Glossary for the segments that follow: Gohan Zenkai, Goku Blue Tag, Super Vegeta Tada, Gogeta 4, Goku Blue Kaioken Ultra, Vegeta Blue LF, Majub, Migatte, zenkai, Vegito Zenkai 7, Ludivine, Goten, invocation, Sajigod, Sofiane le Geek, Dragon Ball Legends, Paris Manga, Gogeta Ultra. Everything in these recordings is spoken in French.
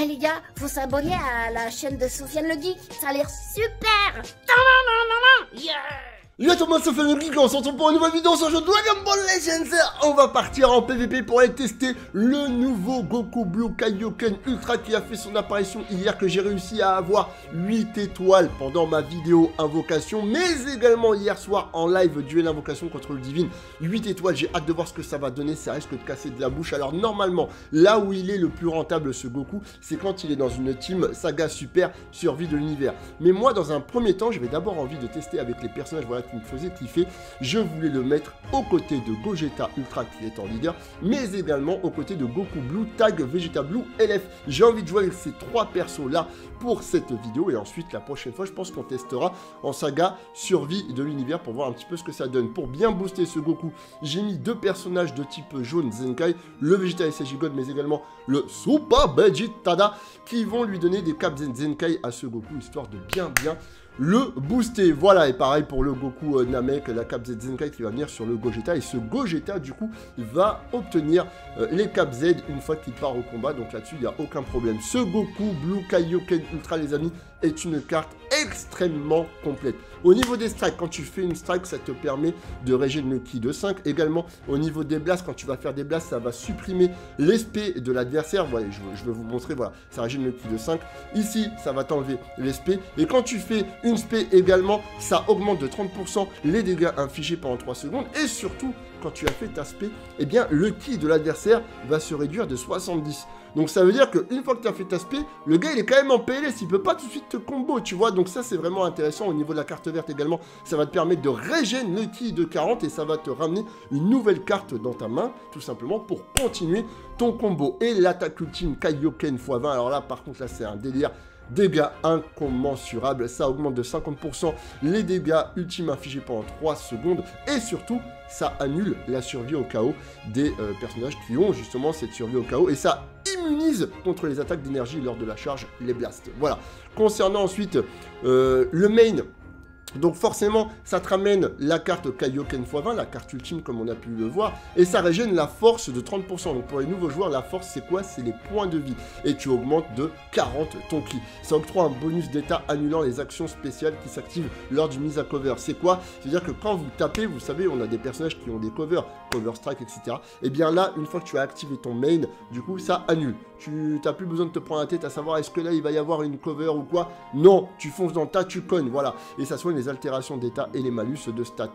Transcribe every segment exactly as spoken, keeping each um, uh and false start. Eh hey, les gars, faut s'abonner à la chaîne de Sofiane le Geek, ça a l'air super. Yeah. Yo tout le monde, Sofiane le Geek, on se retrouve pour une nouvelle vidéo sur le jeu Dragon Ball Legends. On va partir en P V P pour aller tester le nouveau Goku Blue Kaioken Ultra qui a fait son apparition hier, que j'ai réussi à avoir huit étoiles pendant ma vidéo invocation, mais également hier soir en live duel invocation contre Ludivine. huit étoiles, j'ai hâte de voir ce que ça va donner, ça risque de casser de la bouche. Alors normalement, là où il est le plus rentable ce Goku, c'est quand il est dans une team saga super survie de l'univers. Mais moi dans un premier temps, j'avais d'abord envie de tester avec les personnages, voilà, qui me faisait kiffer. Je voulais le mettre aux côtés de Gogeta Ultra qui est en leader, mais également aux côtés de Goku Blue Tag, Vegeta Blue L F. J'ai envie de jouer avec ces trois persos là pour cette vidéo, et ensuite la prochaine fois je pense qu'on testera en saga survie de l'univers pour voir un petit peu ce que ça donne. Pour bien booster ce Goku, j'ai mis deux personnages de type jaune Zenkai, le Vegeta et Sajigod, mais également le Super Vegeta Tada, qui vont lui donner des caps Zenkai à ce Goku, histoire de bien bien le booster. Voilà, et pareil pour le Goku euh, Namek, la cap Z Zenkai qui va venir sur le Gogeta, et ce Gogeta du coup va obtenir euh, les cap Z une fois qu'il part au combat, donc là-dessus il n'y a aucun problème. Ce Goku Blue Kaioken Ultra les amis est une carte extrêmement complète. Au niveau des strikes, quand tu fais une strike, ça te permet de régénérer le ki de cinq. Également, au niveau des blasts, quand tu vas faire des blasts, ça va supprimer l'S P de l'adversaire. Voilà, je, je vais vous montrer, voilà, ça régénère le ki de cinq. Ici, ça va t'enlever l'S P. Et quand tu fais une S P également, ça augmente de trente pour cent les dégâts infligés pendant trois secondes. Et surtout, quand tu as fait ta S P, eh bien, le ki de l'adversaire va se réduire de soixante-dix. Donc ça veut dire qu'une fois que tu as fait ta S P, le gars il est quand même en P L S, il peut pas tout de suite te combo, tu vois. Donc ça c'est vraiment intéressant. Au niveau de la carte verte également, ça va te permettre de régénérer le ki de quarante et ça va te ramener une nouvelle carte dans ta main, tout simplement pour continuer ton combo. Et l'attaque ultime Kaioken fois vingt, alors là par contre là c'est un délire. Dégâts incommensurables, ça augmente de cinquante pour cent les dégâts ultimes infligés pendant trois secondes, et surtout ça annule la survie au chaos des euh, personnages qui ont justement cette survie au chaos, et ça immunise contre les attaques d'énergie lors de la charge, les blasts. Voilà, concernant ensuite euh, le main. Donc forcément, ça te ramène la carte Kaioken fois vingt, la carte ultime comme on a pu le voir, et ça régène la force de trente pour cent. Donc pour les nouveaux joueurs, la force c'est quoi? C'est les points de vie, et tu augmentes de quarante ton ki. Ça octroie un bonus d'état annulant les actions spéciales qui s'activent lors d'une mise à cover. C'est quoi? C'est-à-dire que quand vous tapez, vous savez, on a des personnages qui ont des covers, cover strike, et cetera. Et bien là, une fois que tu as activé ton main, du coup ça annule. Tu n'as plus besoin de te prendre la tête à savoir est-ce que là il va y avoir une cover ou quoi. Non, tu fonces dans le tas, tu cognes, voilà. Et ça soigne les altérations d'état et les malus de stats.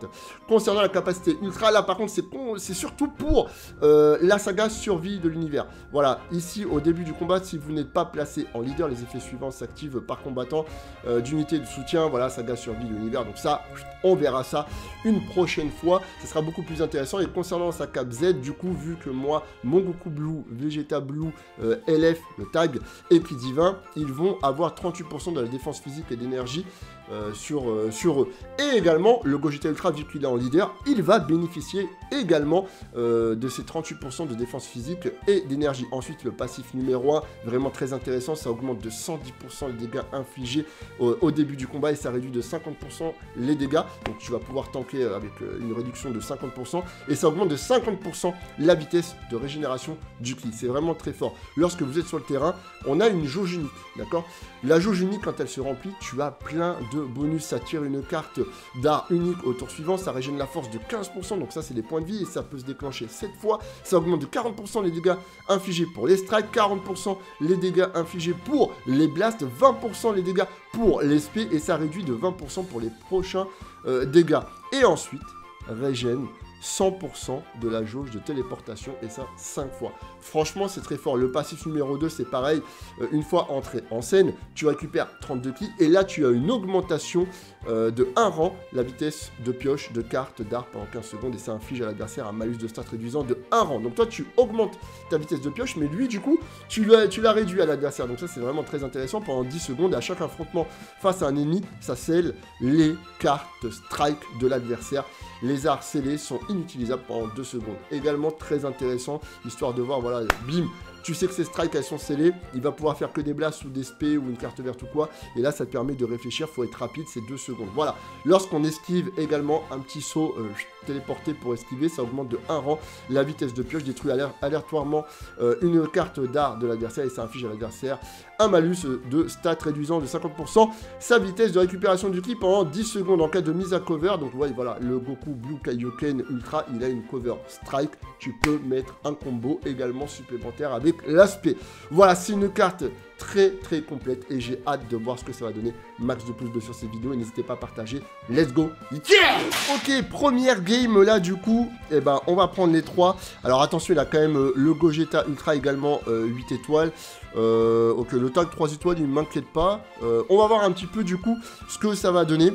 Concernant la capacité ultra, là par contre c'est con, c'est surtout pour euh, la saga survie de l'univers. Voilà, ici au début du combat, si vous n'êtes pas placé en leader, les effets suivants s'activent par combattant euh, d'unité de soutien. Voilà, saga survie de l'univers. Donc ça, on verra ça une prochaine fois, ça sera beaucoup plus intéressant. Et concernant sa cap Z, du coup, vu que moi, mon Goku Blue, Vegeta Blue, euh, L F, le tag, et puis divin, ils vont avoir trente-huit pour cent de la défense physique et d'énergie Euh, sur, euh, sur eux. Et également, le Gogeta Ultra, vu qu'il est en leader, il va bénéficier également euh, de ses trente-huit pour cent de défense physique et d'énergie. Ensuite, le passif numéro un, vraiment très intéressant, ça augmente de cent dix pour cent les dégâts infligés euh, au début du combat, et ça réduit de cinquante pour cent les dégâts. Donc tu vas pouvoir tanker avec euh, une réduction de cinquante pour cent, et ça augmente de cinquante pour cent la vitesse de régénération du ki. C'est vraiment très fort. Lorsque vous êtes sur le terrain, on a une jauge unique, d'accord? La jauge unique, quand elle se remplit, tu as plein de bonus. Ça tire une carte d'art unique au tour suivant, ça régène la force de quinze pour cent, donc ça c'est des points de vie, et ça peut se déclencher sept fois, ça augmente de quarante pour cent les dégâts infligés pour les strikes, quarante pour cent les dégâts infligés pour les blasts, vingt pour cent les dégâts pour les S P, et ça réduit de vingt pour cent pour les prochains euh, dégâts, et ensuite régène cent pour cent de la jauge de téléportation, et ça cinq fois. Franchement c'est très fort. Le passif numéro deux c'est pareil, euh, une fois entré en scène, tu récupères trente-deux ki, et là tu as une augmentation euh, de un rang, la vitesse de pioche de carte d'art pendant quinze secondes, et ça inflige à l'adversaire un malus de stats réduisant de un rang. Donc toi tu augmentes ta vitesse de pioche, mais lui du coup tu l'as réduit à l'adversaire. Donc ça c'est vraiment très intéressant. Pendant dix secondes, à chaque affrontement face à un ennemi, ça scelle les cartes strike de l'adversaire. Les arts scellés sont inutilisables pendant deux secondes. Également très intéressant, histoire de voir, voilà, bim, tu sais que ces strikes, elles sont scellées, il va pouvoir faire que des blasts ou des spé ou une carte verte ou quoi, et là, ça te permet de réfléchir, faut être rapide, c'est deux secondes. Voilà, lorsqu'on esquive également, un petit saut, euh, téléporter pour esquiver, ça augmente de un rang la vitesse de pioche, détruit aléatoirement euh, une carte d'art de l'adversaire et ça inflige à l'adversaire un malus de stats réduisant de cinquante pour cent sa vitesse de récupération du ki pendant dix secondes en cas de mise à cover. Donc ouais, voilà, le Goku Blue Kaioken Ultra, il a une cover strike, tu peux mettre un combo également supplémentaire avec l'aspect. Voilà, c'est une carte très très complète et j'ai hâte de voir ce que ça va donner. Max de pouces bleus sur cette vidéo et n'hésitez pas à partager. Let's go. Yeah. Ok, première game là du coup, et eh ben on va prendre les trois. Alors attention, il a quand même euh, le Gogeta Ultra également euh, huit étoiles. Euh, ok, le tag trois étoiles, il ne m'inquiète pas. Euh, on va voir un petit peu du coup ce que ça va donner.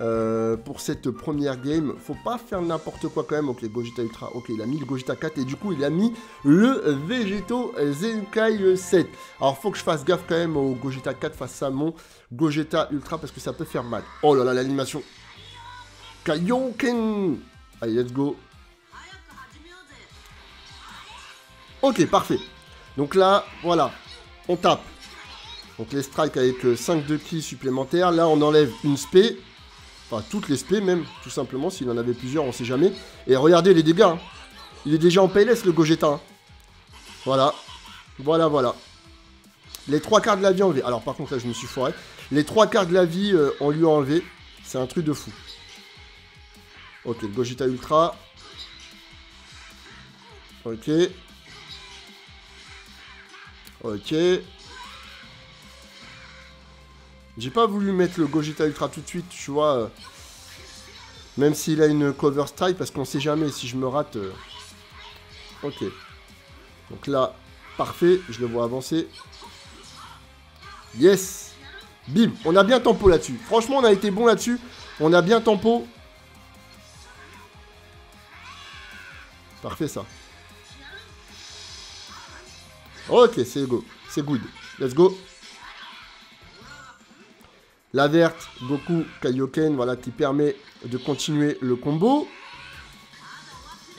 Euh, pour cette première game, faut pas faire n'importe quoi quand même. Ok, Gogeta Ultra, ok, il a mis le Gogeta quatre et du coup il a mis le Vegito Zenkai sept. Alors faut que je fasse gaffe quand même au Gogeta quatre face à mon Gogeta Ultra parce que ça peut faire mal. Oh là là, l'animation Kaioken. Allez, let's go. Ok, parfait. Donc là, voilà, on tape. Donc les strikes avec cinq de ki supplémentaires. Là on enlève une spé. Enfin, toutes les spé même, tout simplement, s'il en avait plusieurs, on sait jamais. Et regardez les dégâts, hein. Il est déjà en P L S, le Gogeta. Hein. Voilà, voilà, voilà. Les trois quarts de la vie enlevés. Alors, par contre, là, je me suis foiré. Les trois quarts de la vie, euh, on lui a enlevé. C'est un truc de fou. Ok, le Gogeta Ultra. Ok. Ok. J'ai pas voulu mettre le Gogeta Ultra tout de suite, tu vois. Euh, même s'il a une cover strike, parce qu'on sait jamais si je me rate. Euh... Ok. Donc là, parfait, je le vois avancer. Yes. Bim, on a bien tempo là-dessus. Franchement, on a été bon là-dessus. On a bien tempo. Parfait, ça. Ok, c'est go. C'est good. Let's go. La verte, Goku Kaioken, voilà, qui permet de continuer le combo.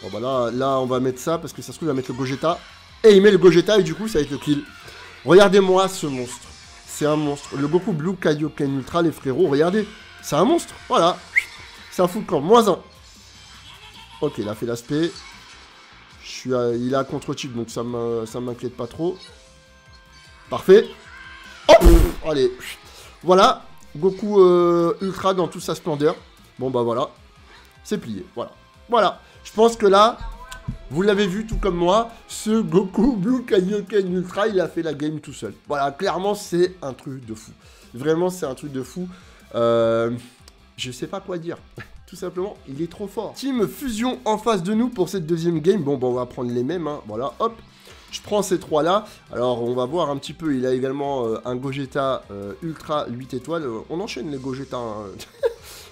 Bon, bah là, là, on va mettre ça, parce que ça se trouve, il va mettre le Gogeta. Et il met le Gogeta, et du coup, ça va être le kill. Regardez-moi ce monstre. C'est un monstre. Le Goku Blue Kaioken Ultra, les frérots, regardez. C'est un monstre, voilà. C'est un fou de camp, moins un. Ok, il a fait l'aspect. Il a contre-type, donc ça ne m'inquiète pas trop. Parfait. Hop, allez, voilà. Goku euh, Ultra dans toute sa splendeur. Bon bah voilà, c'est plié, voilà. Voilà, je pense que là, vous l'avez vu tout comme moi, ce Goku Blue Kaioken Ultra, il a fait la game tout seul. Voilà, clairement c'est un truc de fou. Vraiment c'est un truc de fou. Euh, je sais pas quoi dire. Tout simplement, il est trop fort. Team Fusion en face de nous pour cette deuxième game. Bon bah on va prendre les mêmes, hein. Voilà, hop. Je prends ces trois là, alors on va voir un petit peu, il a également euh, un Gogeta euh, Ultra huit étoiles, euh, on enchaîne les Gogeta, hein.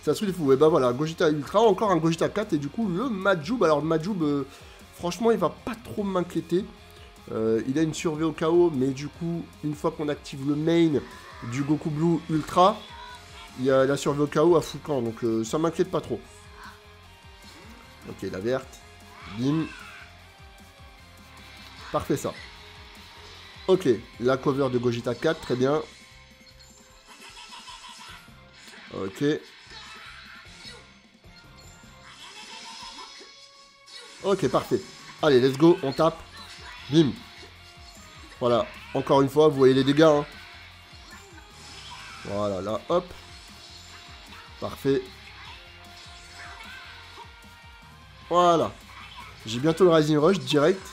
C'est un truc de fou, et bah ben voilà, Gogeta Ultra, encore un Gogeta quatre, et du coup le Majub, alors le Majub, euh, franchement il va pas trop m'inquiéter, euh, il a une survie au K O, mais du coup, une fois qu'on active le main du Goku Blue Ultra, il y a la survie au K O à Foucan, donc euh, ça m'inquiète pas trop. Ok, la verte, bim. Parfait ça. Ok, la cover de Gogeta quatre, très bien. Ok. Ok, parfait. Allez, let's go, on tape. Bim. Voilà, encore une fois, vous voyez les dégâts. Hein. Voilà, là, hop. Parfait. Voilà. J'ai bientôt le Rising Rush direct.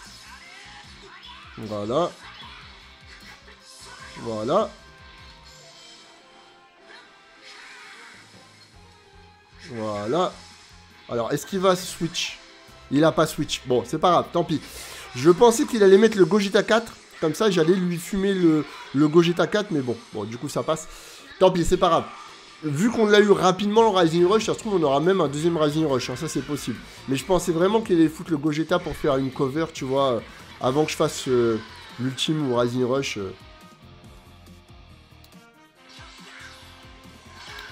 Voilà. Voilà. Voilà. Alors, est-ce qu'il va switch? Il a pas switch. Bon, c'est pas grave, tant pis. Je pensais qu'il allait mettre le Gogeta quatre. Comme ça, j'allais lui fumer le, le Gogeta quatre. Mais bon, bon, du coup, ça passe. Tant pis, c'est pas grave. Vu qu'on l'a eu rapidement, le Rising Rush, ça se trouve, on aura même un deuxième Rising Rush. Hein, ça, c'est possible. Mais je pensais vraiment qu'il allait foutre le Gogeta pour faire une cover, tu vois... Avant que je fasse euh, l'ultime ou Rising Rush. Euh...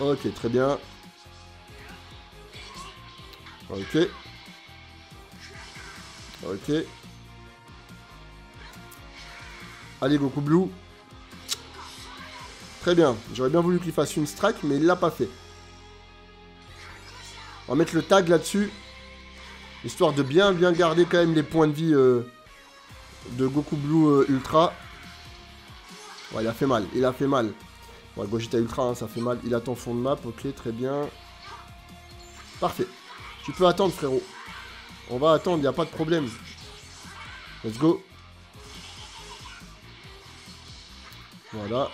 Ok, très bien. Ok. Ok. Allez, Goku Blue. Très bien. J'aurais bien voulu qu'il fasse une strike, mais il l'a pas fait. On va mettre le tag là-dessus, histoire de bien bien garder quand même les points de vie euh, de Goku Blue euh, Ultra. Ouais, il a fait mal, il a fait mal. Bon, Gogeta Ultra, hein, ça fait mal. Il attend fond de map, ok, très bien. Parfait. Tu peux attendre, frérot. On va attendre, il n'y a pas de problème. Let's go. Voilà.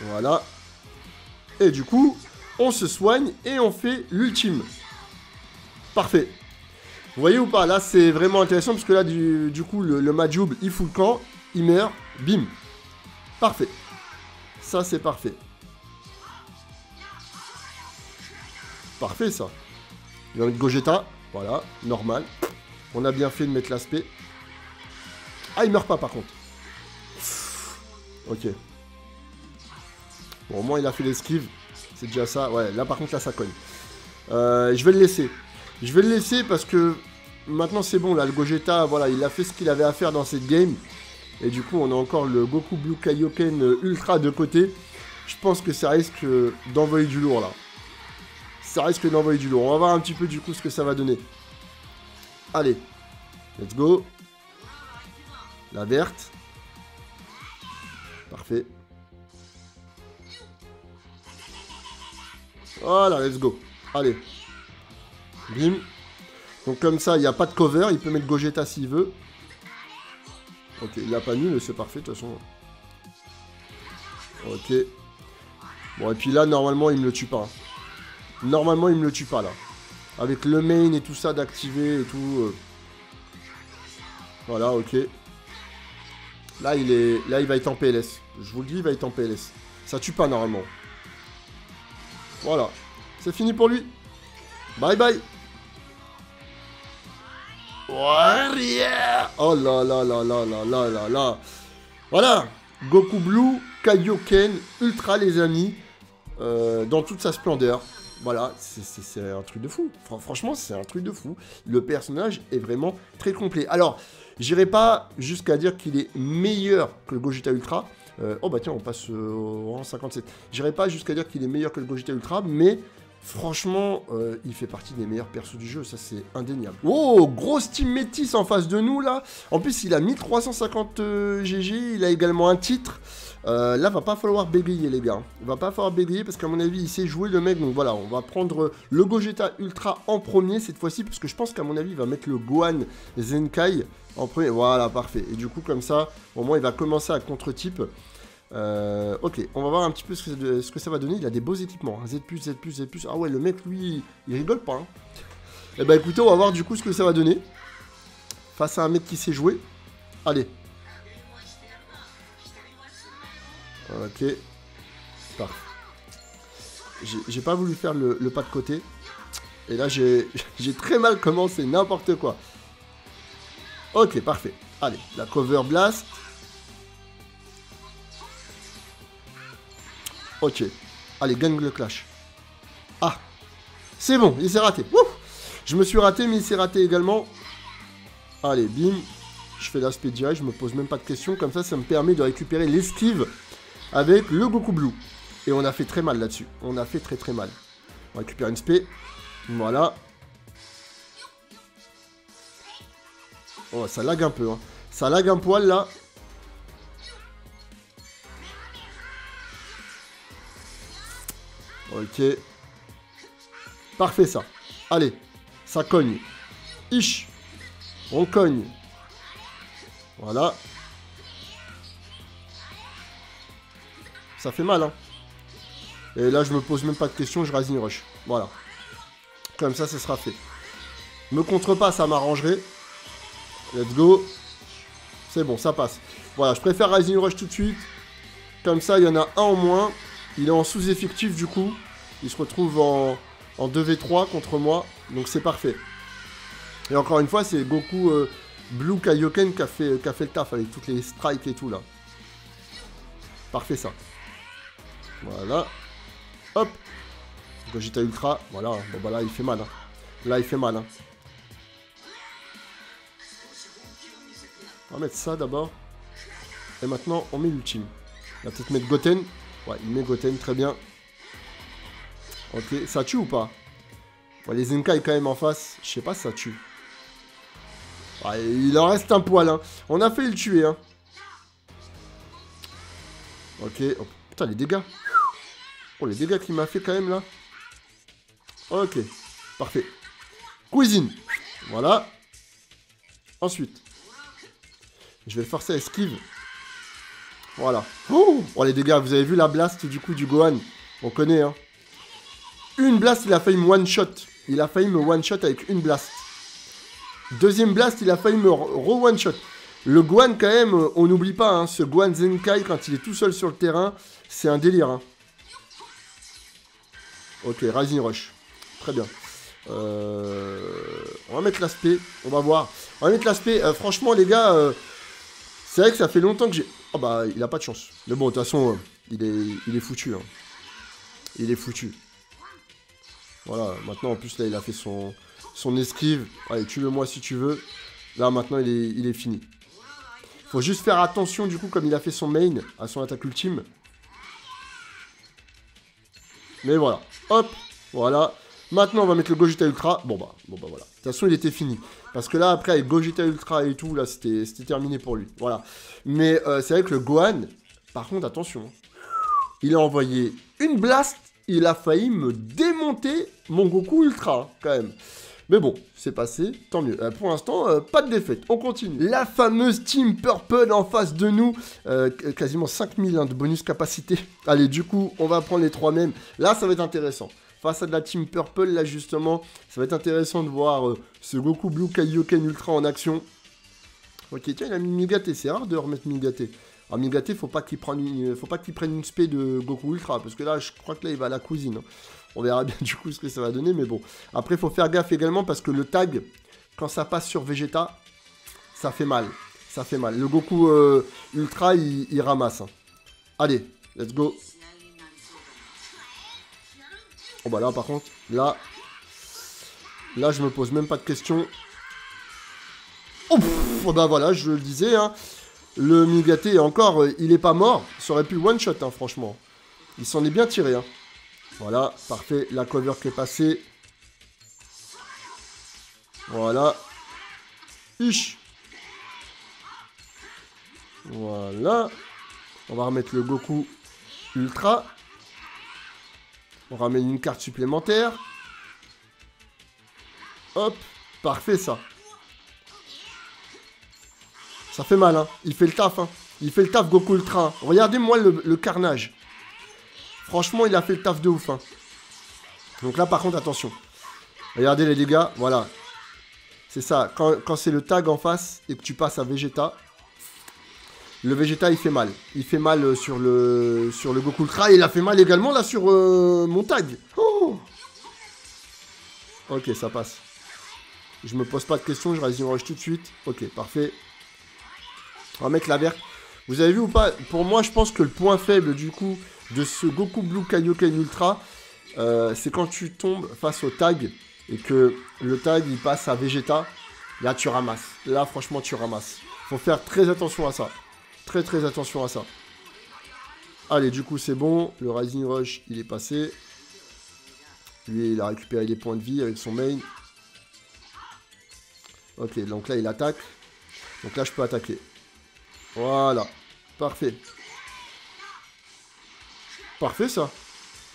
Voilà. Et du coup, on se soigne et on fait l'ultime. Parfait. Vous voyez ou pas, là, c'est vraiment intéressant parce que là, du, du coup, le, le Majub, il fout le camp, il meurt, bim. Parfait. Ça, c'est parfait. Parfait, ça. Il va mettre Gogeta. Voilà, normal. On a bien fait de mettre l'aspect. Ah, il meurt pas, par contre. Ok. Bon, au moins, il a fait l'esquive. C'est déjà ça. Ouais, là, par contre, là, ça cogne. Euh, je vais le laisser. Je vais le laisser parce que maintenant, c'est bon. Là, le Gogeta, voilà, il a fait ce qu'il avait à faire dans cette game. Et du coup, on a encore le Goku Blue Kaioken Ultra de côté. Je pense que ça risque d'envoyer du lourd, là. Ça risque d'envoyer du lourd. On va voir un petit peu, du coup, ce que ça va donner. Allez. Let's go. La verte. Parfait. Voilà, let's go. Allez. Bim. Donc comme ça, il n'y a pas de cover. Il peut mettre Gogeta s'il veut. Ok, il n'a pas mis, mais c'est parfait, de toute façon. Ok. Bon, et puis là, normalement, il ne me le tue pas. Normalement, il ne me le tue pas, là. Avec le main et tout ça d'activer et tout. Euh... Voilà, ok. Là, il est... là, il va être en P L S. Je vous le dis, il va être en P L S. Ça tue pas, normalement. Voilà. C'est fini pour lui. Bye bye. Warrior. Oh là là là là là là là là. Voilà. Goku Blue Kaioken Ultra, les amis. Euh, dans toute sa splendeur. Voilà. C'est un truc de fou. Franchement, c'est un truc de fou. Le personnage est vraiment très complet. Alors, j'irai pas jusqu'à dire qu'il est meilleur que le Gogeta Ultra. Euh, oh bah tiens, on passe euh, au rang cinquante-sept. J'irai pas jusqu'à dire qu'il est meilleur que le Gogeta Ultra, mais franchement, euh, il fait partie des meilleurs persos du jeu, ça c'est indéniable. Oh, grosse team métisse en face de nous là. En plus, il a mille trois cent cinquante euh, G G, il a également un titre. Euh, là, va pas falloir bégayer les gars. Va pas falloir bégayer parce qu'à mon avis, il sait jouer le mec. Donc voilà, on va prendre le Gogeta Ultra en premier cette fois-ci, parce que je pense qu'à mon avis, il va mettre le Gohan Zenkai en premier. Voilà, parfait. Et du coup, comme ça, au moins, il va commencer à contre-type. Euh, ok, on va voir un petit peu ce que, ce que ça va donner. Il a des beaux équipements. Hein. Z+, Z+, Z+. Ah ouais, le mec, lui, il rigole pas. Hein. Et bah écoutez, on va voir du coup ce que ça va donner. Face à un mec qui sait jouer. Allez. Ok, parfait. J'ai pas voulu faire le, le pas de côté. Et là, j'ai très mal commencé, n'importe quoi. Ok, parfait. Allez, la cover blast. Ok, allez, gagne le clash. Ah, c'est bon, il s'est raté. Ouh, je me suis raté, mais il s'est raté également. Allez, bim. Je fais l'aspect direct, je me pose même pas de questions. Comme ça, ça me permet de récupérer l'esquive avec le Goku Blue. Et on a fait très mal là-dessus. On a fait très très mal. On récupère une spé. Voilà. Oh, ça lag un peu. Hein. Ça lag un poil là. Ok. Parfait ça. Allez. Ça cogne. Ich. On cogne. Voilà. Ça fait mal, hein. Et là, je me pose même pas de questions, je rasine rush. Voilà. Comme ça, ce sera fait. Me contre pas, ça m'arrangerait. Let's go. C'est bon, ça passe. Voilà, je préfère rasine rush tout de suite. Comme ça, il y en a un en moins. Il est en sous-effectif, du coup. Il se retrouve en, en deux v trois contre moi. Donc, c'est parfait. Et encore une fois, c'est Goku... Euh, Blue Kaioken qui a fait, qui a fait le taf avec toutes les strikes et tout là. Parfait ça. Voilà. Hop. Gogeta Ultra. Voilà. Bon bah là il fait mal. Hein. Là il fait mal. Hein. On va mettre ça d'abord. Et maintenant on met l'ultime. On va peut-être mettre Goten. Ouais, il met Goten, très bien. Ok, ça tue ou pas? Bon, les Zenkai quand même en face. Je sais pas si ça tue. Bon, il en reste un poil, hein. On a failli le tuer, hein. Ok. Oh, putain, les dégâts. Oh, les dégâts qu'il m'a fait quand même, là. Ok. Parfait. Cuisine. Voilà. Ensuite. Je vais le forcer à esquive. Voilà. Oh, oh, les dégâts, vous avez vu la blast du coup du Gohan. On connaît, hein. Une blast, il a failli me one-shot. Il a failli me one-shot avec une blast. Deuxième blast, il a failli me re-one-shot. Le Gohan, quand même, on n'oublie pas, hein. Ce Gohan Zenkai, quand il est tout seul sur le terrain, c'est un délire, hein. Ok, Rising Rush. Très bien. Euh... On va mettre l'aspect. On va voir. On va mettre l'aspect. Euh, franchement, les gars, euh... c'est vrai que ça fait longtemps que j'ai... Oh, bah, il a pas de chance. Mais bon, de toute façon, euh, il, est... il est foutu, hein. Il est foutu. Voilà, maintenant en plus là il a fait son, son esquive. Allez, tue-le moi si tu veux. Là maintenant il est, il est fini. Faut juste faire attention du coup comme il a fait son main à son attaque ultime. Mais voilà, hop, voilà. Maintenant on va mettre le Gogeta Ultra. Bon bah, bon bah voilà. De toute façon il était fini. Parce que là après avec Gogeta Ultra et tout, là c'était terminé pour lui. Voilà. Mais euh, c'est vrai que le Gohan, par contre attention. Il a envoyé une blast. Il a failli me démonter mon Goku Ultra, quand même. Mais bon, c'est passé, tant mieux. Euh, pour l'instant, euh, pas de défaite, on continue. La fameuse Team Purple en face de nous. Euh, quasiment cinq mille hein, de bonus capacité. Allez, du coup, on va prendre les trois mêmes. Là, ça va être intéressant. Face à de la Team Purple, là, justement, ça va être intéressant de voir euh, ce Goku Blue Kaioken Ultra en action. Ok, tiens, il a mis Migatte. C'est rare de remettre Migatte. Alors Migatte, faut pas qu'il prenne une, faut pas qu'il prenne une spé de Goku Ultra, parce que là, je crois que là, il va à la cuisine. On verra bien du coup ce que ça va donner, mais bon. Après, il faut faire gaffe également, parce que le tag, quand ça passe sur Vegeta, ça fait mal. Ça fait mal. Le Goku euh, Ultra, il, il ramasse. Hein. Allez, let's go. Oh bah là, par contre, là, là, je me pose même pas de questions. Oh, pff, bah voilà, je le disais, hein. Le Migatte, et encore, euh, il est pas mort. Ça aurait pu one-shot, hein, franchement. Il s'en est bien tiré. Hein. Voilà, parfait. La cover qui est passée. Voilà. Ich. Voilà. On va remettre le Goku Ultra. On ramène une carte supplémentaire. Hop. Parfait, ça. Ça fait mal, hein. Il fait le taf, hein. Il fait le taf, Goku Ultra. Regardez-moi le, le carnage. Franchement, il a fait le taf de ouf, hein. Donc là, par contre, attention. Regardez les dégâts, voilà. C'est ça, quand, quand c'est le tag en face et que tu passes à Vegeta, le Vegeta, il fait mal. Il fait mal sur le, sur le Goku Ultra. Et il a fait mal également, là, sur euh, mon tag. Oh. Ok, ça passe. Je me pose pas de questions, je résume rush tout de suite. Ok, parfait. On va mettre la verte. Vous avez vu ou pas? Pour moi, je pense que le point faible, du coup, de ce Goku Blue Kaioken Ultra, euh, c'est quand tu tombes face au tag et que le tag, il passe à Vegeta. Là, tu ramasses. Là, franchement, tu ramasses. Faut faire très attention à ça. Très, très attention à ça. Allez, du coup, c'est bon. Le Rising Rush, il est passé. Lui, il a récupéré les points de vie avec son main. Ok, donc là, il attaque. Donc là, je peux attaquer. Voilà, parfait. Parfait ça.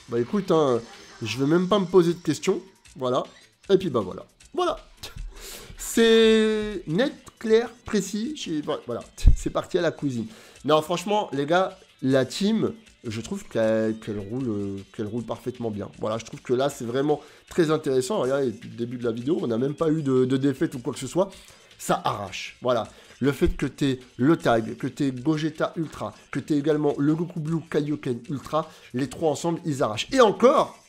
Bah écoute, hein, je vais même pas me poser de questions. Voilà, et puis bah voilà. Voilà. C'est net, clair, précis. Voilà, c'est parti à la cuisine. Non, franchement, les gars, la team, je trouve qu'elle qu'elle roule, qu'elle roule parfaitement bien. Voilà, je trouve que là, c'est vraiment très intéressant. Regardez, depuis le début de la vidéo, on n'a même pas eu de, de défaite ou quoi que ce soit. Ça arrache, voilà. Le fait que tu aies le tag, que tu aies Gogeta Ultra, que tu aies également le Goku Blue Kaioken Ultra, les trois ensemble, ils arrachent. Et encore,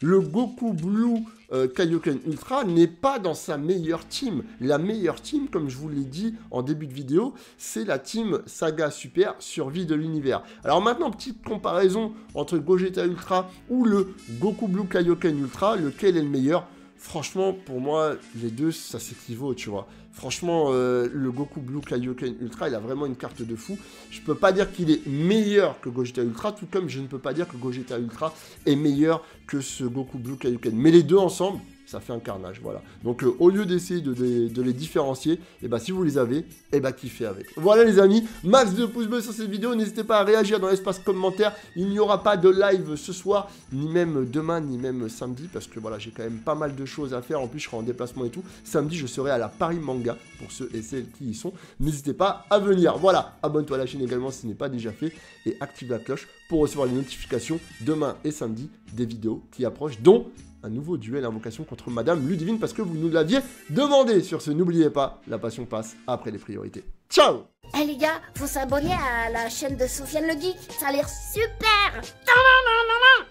le Goku Blue euh, Kaioken Ultra n'est pas dans sa meilleure team. La meilleure team, comme je vous l'ai dit en début de vidéo, c'est la team Saga Super Survie de l'Univers. Alors maintenant, petite comparaison entre Gogeta Ultra ou le Goku Blue Kaioken Ultra, lequel est le meilleur? Franchement, pour moi, les deux, ça s'équivaut, tu vois. Franchement, euh, le Goku Blue Kaioken Ultra, il a vraiment une carte de fou. Je peux pas dire qu'il est meilleur que Gogeta Ultra, tout comme je ne peux pas dire que Gogeta Ultra est meilleur que ce Goku Blue Kaioken. Mais les deux ensemble, ça fait un carnage, voilà. Donc, euh, au lieu d'essayer de, de, de les différencier, et bah, si vous les avez, et bah, kiffez avec. Voilà, les amis, max de pouces bleus sur cette vidéo. N'hésitez pas à réagir dans l'espace commentaire. Il n'y aura pas de live ce soir, ni même demain, ni même samedi, parce que, voilà, j'ai quand même pas mal de choses à faire. En plus, je serai en déplacement et tout. Samedi, je serai à la Paris Manga, pour ceux et celles qui y sont. N'hésitez pas à venir. Voilà, abonne-toi à la chaîne également si ce n'est pas déjà fait, et active la cloche pour recevoir les notifications demain et samedi des vidéos qui approchent, dont un nouveau duel invocation contre Madame Ludivine, parce que vous nous l'aviez demandé. Sur ce, n'oubliez pas, la passion passe après les priorités. Ciao! Eh hey les gars, faut s'abonner à la chaîne de Sofiane le Geek, ça a l'air super!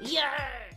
Yeah!